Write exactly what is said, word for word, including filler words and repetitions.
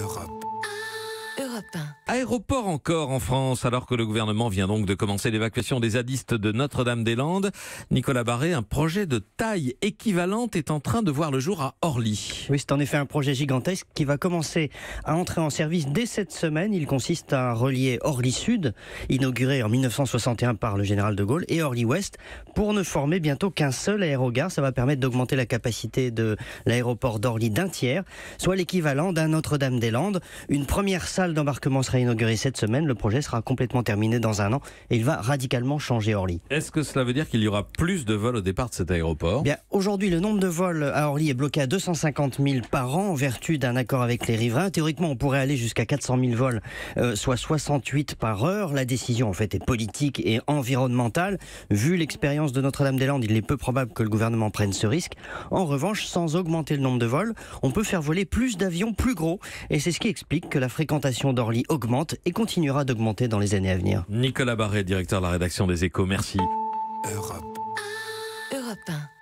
Europe. Aéroport encore en France, alors que le gouvernement vient donc de commencer l'évacuation des zadistes de Notre-Dame-des-Landes. Nicolas Barré, un projet de taille équivalente est en train de voir le jour à Orly. Oui, c'est en effet un projet gigantesque qui va commencer à entrer en service dès cette semaine. Il consiste à relier Orly-Sud, inauguré en mille neuf cent soixante et un par le général de Gaulle, et Orly-Ouest pour ne former bientôt qu'un seul aérogare. Ça va permettre d'augmenter la capacité de l'aéroport d'Orly d'un tiers, soit l'équivalent d'un Notre-Dame-des-Landes. Une première salle d'embarquement sera inauguré cette semaine, le projet sera complètement terminé dans un an et il va radicalement changer Orly. Est-ce que cela veut dire qu'il y aura plus de vols au départ de cet aéroport ? Bien, aujourd'hui, le nombre de vols à Orly est bloqué à deux cent cinquante mille par an en vertu d'un accord avec les riverains. Théoriquement, on pourrait aller jusqu'à quatre cent mille vols, euh, soit soixante-huit par heure. La décision, en fait, est politique et environnementale. Vu l'expérience de Notre-Dame-des-Landes, il est peu probable que le gouvernement prenne ce risque. En revanche, sans augmenter le nombre de vols, on peut faire voler plus d'avions plus gros et c'est ce qui explique que la fréquentation d'Orly augmente et continuera d'augmenter dans les années à venir. Nicolas Barré, directeur de la rédaction des Échos, merci. Europe. Europe un.